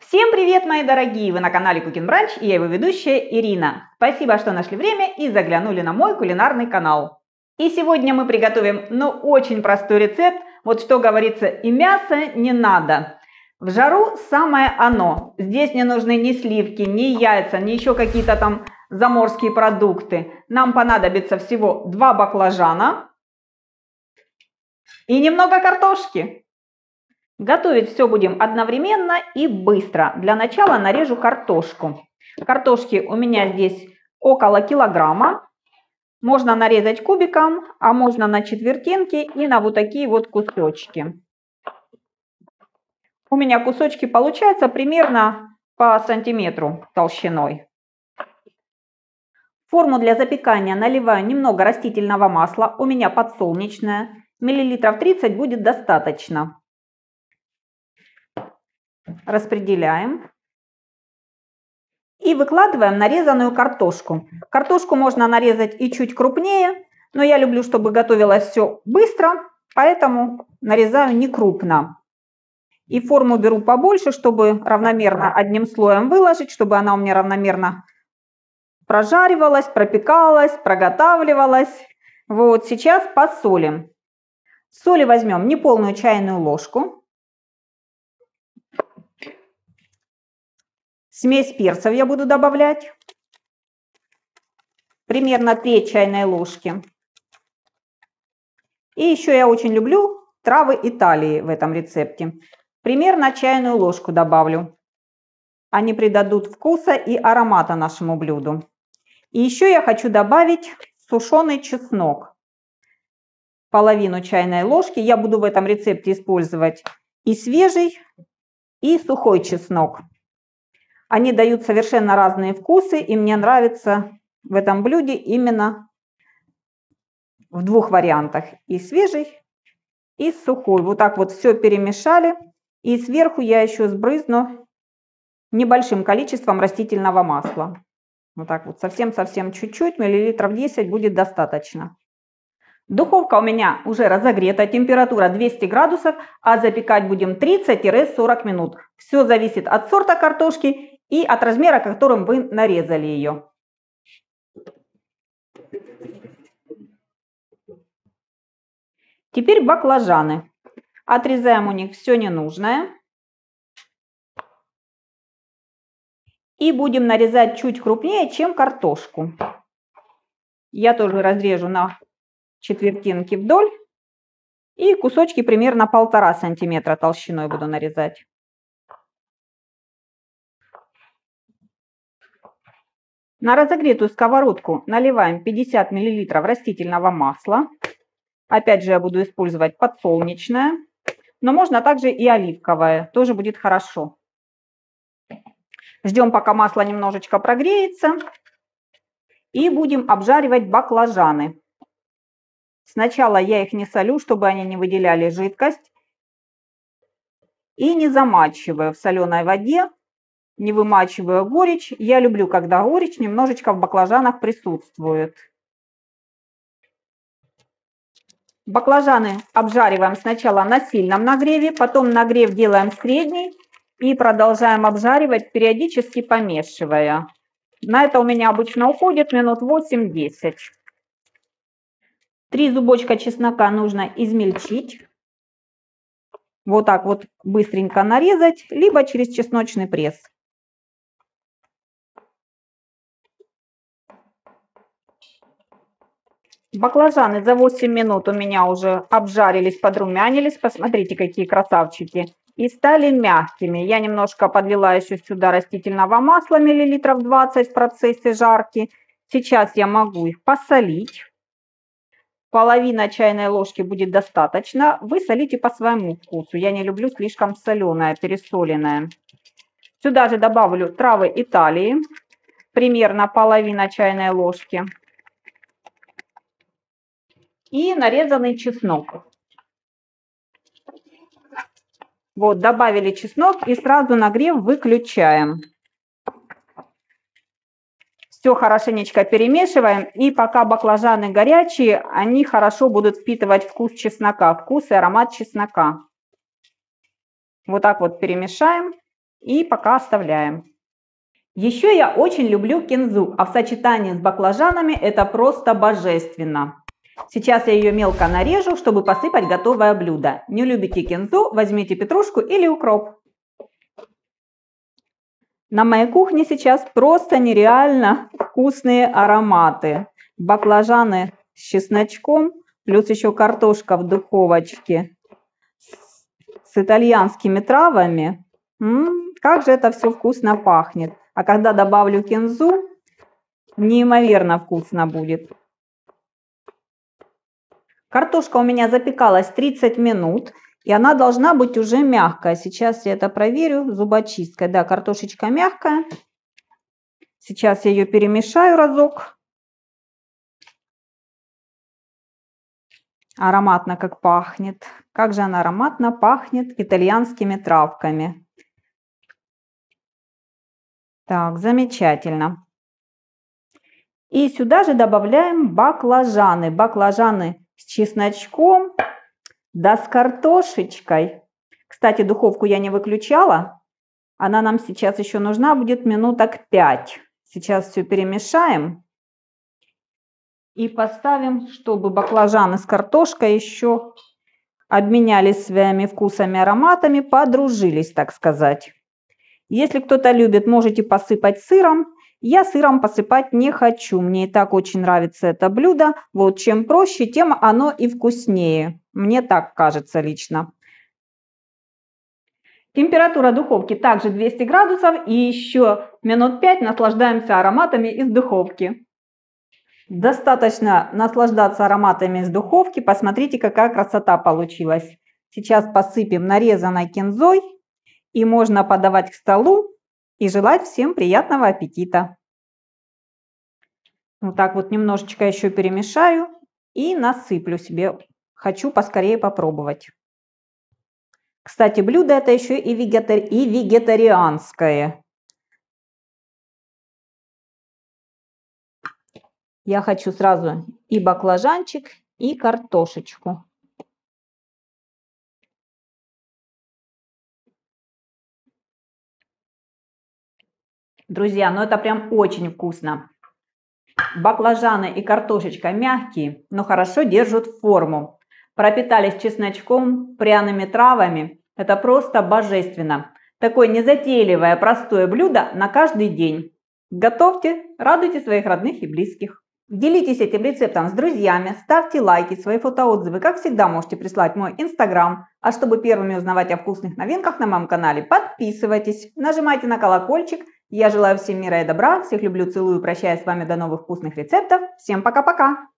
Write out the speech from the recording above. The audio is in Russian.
Всем привет, мои дорогие! Вы на канале Cooking Brunch и я его ведущая Ирина. Спасибо, что нашли время и заглянули на мой кулинарный канал. И сегодня мы приготовим, очень простой рецепт. Вот что говорится, и мяса не надо. В жару самое оно. Здесь не нужны ни сливки, ни яйца, ни еще какие-то там заморские продукты. Нам понадобится всего 2 баклажана и немного картошки. Готовить все будем одновременно и быстро. Для начала нарежу картошку. Картошки у меня здесь около килограмма. Можно нарезать кубиком, а можно на четвертинки и на вот такие вот кусочки. У меня кусочки получаются примерно по сантиметру толщиной. В форму для запекания наливаю немного растительного масла. У меня подсолнечное. Миллилитров 30 будет достаточно. Распределяем и выкладываем нарезанную картошку. Картошку можно нарезать и чуть крупнее, но я люблю, чтобы готовилось все быстро, поэтому нарезаю не крупно. И форму беру побольше, чтобы равномерно одним слоем выложить, чтобы она у меня равномерно прожаривалась, пропекалась, проготавливалась. Вот сейчас посолим. Соли возьмем неполную чайную ложку. Смесь перцев я буду добавлять, примерно 3 чайные ложки. И еще я очень люблю травы Италии в этом рецепте. Примерно чайную ложку добавлю. Они придадут вкуса и аромата нашему блюду. И еще я хочу добавить сушеный чеснок. Половину чайной ложки. Я буду в этом рецепте использовать и свежий, и сухой чеснок. Они дают совершенно разные вкусы, и мне нравится в этом блюде именно в 2 вариантах. И свежий, и сухой. Вот так вот все перемешали. И сверху я еще сбрызну небольшим количеством растительного масла. Вот так вот, совсем-совсем чуть-чуть, миллилитров 10 будет достаточно. Духовка у меня уже разогрета, температура 200 градусов, а запекать будем 30-40 минут. Все зависит от сорта картошки и от размера, которым вы нарезали ее. Теперь баклажаны. Отрезаем у них все ненужное. И будем нарезать чуть крупнее, чем картошку. Я тоже разрежу на четвертинки вдоль. И кусочки примерно 1,5 сантиметра толщиной буду нарезать. На разогретую сковородку наливаем 50 мл растительного масла. Опять же, я буду использовать подсолнечное, но можно также и оливковое, тоже будет хорошо. Ждем, пока масло немножечко прогреется. И будем обжаривать баклажаны. Сначала я их не солю, чтобы они не выделяли жидкость. И не замачиваю в соленой воде. Не вымачиваю горечь. Я люблю, когда горечь немножечко в баклажанах присутствует. Баклажаны обжариваем сначала на сильном нагреве, потом нагрев делаем средний и продолжаем обжаривать, периодически помешивая. На это у меня обычно уходит минут 8-10. 3 зубочка чеснока нужно измельчить. Вот так вот быстренько нарезать, либо через чесночный пресс. Баклажаны за 8 минут у меня уже обжарились, подрумянились. Посмотрите, какие красавчики. И стали мягкими. Я немножко подлила еще сюда растительного масла, миллилитров 20 в процессе жарки. Сейчас я могу их посолить. Половина чайной ложки будет достаточно. Вы солите по своему вкусу. Я не люблю слишком соленое, пересоленное. Сюда же добавлю травы Италии. Примерно половина чайной ложки. И нарезанный чеснок. Вот, добавили чеснок и сразу нагрев выключаем. Все хорошенечко перемешиваем. И пока баклажаны горячие, они хорошо будут впитывать вкус чеснока, вкус и аромат чеснока. Вот так вот перемешаем и пока оставляем. Еще я очень люблю кинзу, а в сочетании с баклажанами это просто божественно. Сейчас я ее мелко нарежу, чтобы посыпать готовое блюдо. Не любите кинзу, возьмите петрушку или укроп. На моей кухне сейчас просто нереально вкусные ароматы. Баклажаны с чесночком, плюс еще картошка в духовочке с итальянскими травами. Как же это все вкусно пахнет. А когда добавлю кинзу, неимоверно вкусно будет. Картошка у меня запекалась 30 минут, и она должна быть уже мягкая. Сейчас я это проверю зубочисткой. Да, картошечка мягкая. Сейчас я ее перемешаю разок. Ароматно как пахнет. Как же она ароматно пахнет итальянскими травками. Так, замечательно. И сюда же добавляем баклажаны. Баклажаны с чесночком, да с картошечкой. Кстати, духовку я не выключала. Она нам сейчас еще нужна будет минуток 5. Сейчас все перемешаем. И поставим, чтобы баклажаны с картошкой еще обменялись своими вкусами, ароматами, подружились, так сказать. Если кто-то любит, можете посыпать сыром. Я сыром посыпать не хочу. Мне и так очень нравится это блюдо. Вот чем проще, тем оно и вкуснее. Мне так кажется лично. Температура духовки также 200 градусов. И еще минут 5 наслаждаемся ароматами из духовки. Достаточно наслаждаться ароматами из духовки. Посмотрите, какая красота получилась. Сейчас посыпем нарезанной кинзой. И можно подавать к столу и желать всем приятного аппетита. Вот так вот немножечко еще перемешаю и насыплю себе. Хочу поскорее попробовать. Кстати, блюдо это еще и вегетарианское. Я хочу сразу и баклажанчик, и картошечку. Друзья, ну это прям очень вкусно. Баклажаны и картошечка мягкие, но хорошо держат форму. Пропитались чесночком, пряными травами. Это просто божественно. Такое незатейливое, простое блюдо на каждый день. Готовьте, радуйте своих родных и близких. Делитесь этим рецептом с друзьями, ставьте лайки, свои фотоотзывы. Как всегда, можете прислать мой Instagram. А чтобы первыми узнавать о вкусных новинках на моем канале, подписывайтесь, нажимайте на колокольчик. Я желаю всем мира и добра, всех люблю, целую, прощаюсь с вами до новых вкусных рецептов. Всем пока-пока!